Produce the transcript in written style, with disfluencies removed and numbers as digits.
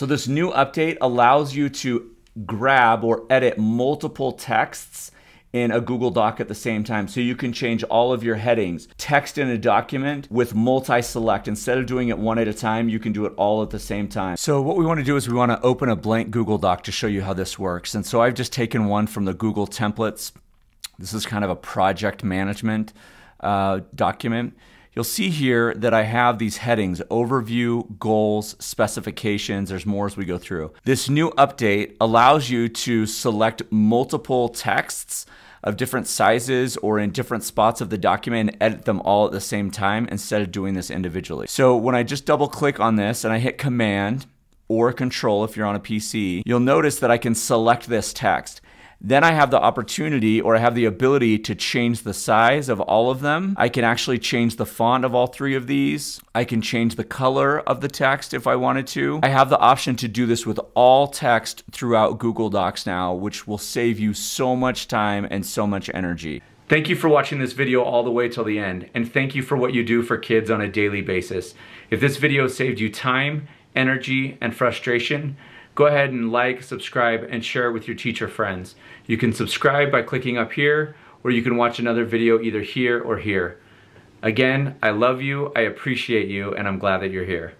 So this new update allows you to grab or edit multiple texts in a Google Doc at the same time. So you can change all of your headings, text in a document with multi-select. Instead of doing it one at a time, you can do it all at the same time. So what we want to do is we want to open a blank Google Doc to show you how this works. And so I've just taken one from the Google templates. This is kind of a project management document. You'll see here that I have these headings: overview, goals, specifications. There's more as we go through. This new update allows you to select multiple texts of different sizes or in different spots of the document and edit them all at the same time instead of doing this individually. So when I just double click on this and I hit Command or Control if you're on a PC, you'll notice that I can select this text. Then I have the opportunity, or I have the ability, to change the size of all of them. I can actually change the font of all three of these. I can change the color of the text if I wanted to. I have the option to do this with all text throughout Google Docs now, which will save you so much time and so much energy. Thank you for watching this video all the way till the end, and thank you for what you do for kids on a daily basis. If this video saved you time, energy, and frustration, go ahead and like, subscribe, and share with your teacher friends. You can subscribe by clicking up here, or you can watch another video either here or here. Again, I love you, I appreciate you, and I'm glad that you're here.